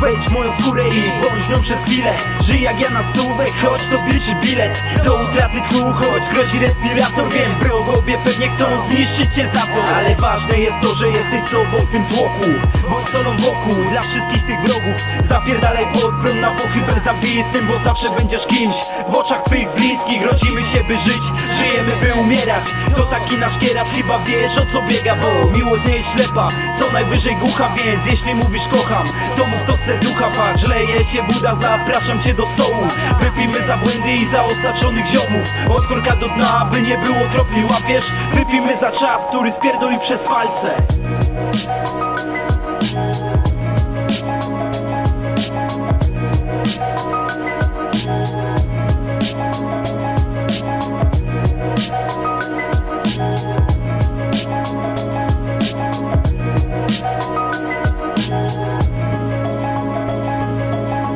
wejdź w moją skórę i bądź nią przez chwilę. Żyj jak ja na stówę, choć to pierwszy bilet do utraty tchu, choć grozi respirator. Wiem, wrogowie pewnie chcą zniszczyć cię za to, ale ważne jest to, że jesteś sobą w tym tłoku. Bądź solą wokół dla wszystkich tych wrogów. Zapierdalaj pod bron na pochybel zabijstym, bo zawsze będziesz kimś w oczach twych bliskich. Rodzimy się, by żyć, żyjemy, by umierać. To taki nasz kierat, chyba wiesz, o co biega, bo miłość nie jest ślepa, co najwyżej głucha. Więc jeśli mówisz kocham, to mów to z serducha. Patrz, leje się woda, zapraszam cię do stołu. Wypijmy za błędy i za osaczonych ziomów, od korka do dna, by nie było kropli, łapiesz? Wypijmy za czas, który spierdoli przez palce.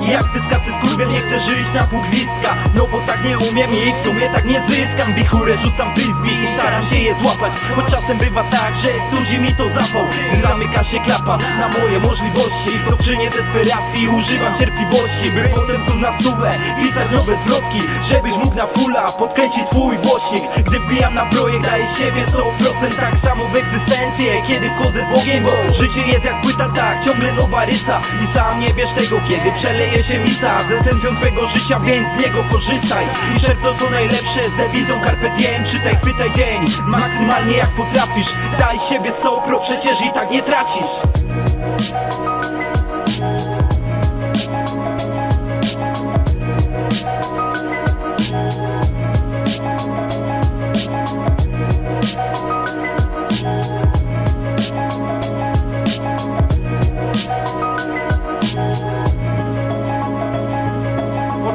Jak pyskaty skurwiel, nie chcę żyć na pół gwizdka, no bo tak nie umiem i w sumie tak nie zyskam. Wichurę rzucam frisbee i staram się je złapać, choć czasem bywa tak, że studzi mi to zapał. Zamyka się klapa na moje możliwości, to w czynie desperacji używam cierpliwości, by potem znów na stówę pisać nowe zwrotki, żebyś mógł na fulla podkręcić swój głośnik. Gdy wbijam na projekt, daję siebie 100%, tak samo w egzystencję, kiedy wchodzę w ogień, bo życie jest jak płyta, tak ciągle nowa rysa i sam nie wiesz tego, kiedy przeleje się misa z esencją twego życia, więc z niego korzystaj i czerp to co najlepsze z dewizą Carpe Diem. Czytaj, chwytaj dzień maksymalnie jak potrafisz, daj siebie 100%, przecież i tak nie tracisz.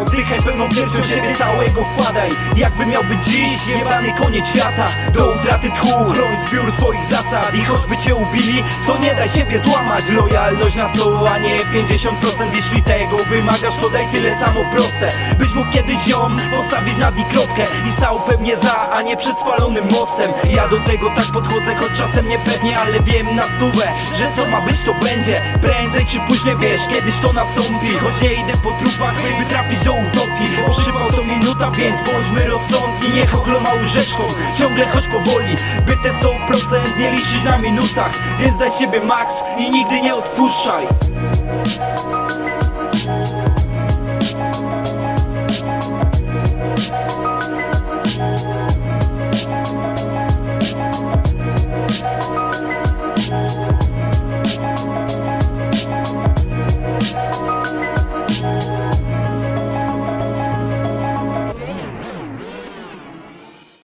Oddychaj pełną piersią, siebie całego wkładaj, jakby miał być dziś jebany koniec świata. Do utraty tchu chroń zbiór swoich zasad i choćby cię ubili, to nie daj siebie złamać. Lojalność na 100, a nie 50%. Jeśli tego wymagasz, to daj tyle samo proste, byś mógł kiedyś ją postawić nad i kropkę i stał pewnie za, a nie przed spalonym mostem. Ja do tego tak podchodzę, choć czasem niepewnie, ale wiem na stówę, że co ma być to będzie. Prędzej czy później wiesz, kiedyś to nastąpi, choć nie idę po trupach, by trafić do utopii. Przypał to minuta, więc bądźmy rozsądni, niech ochlo łyżeczką ciągle choć powoli, by te 100% nie liczyć na minusach, więc daj siebie maks i nigdy nie odpuszczaj.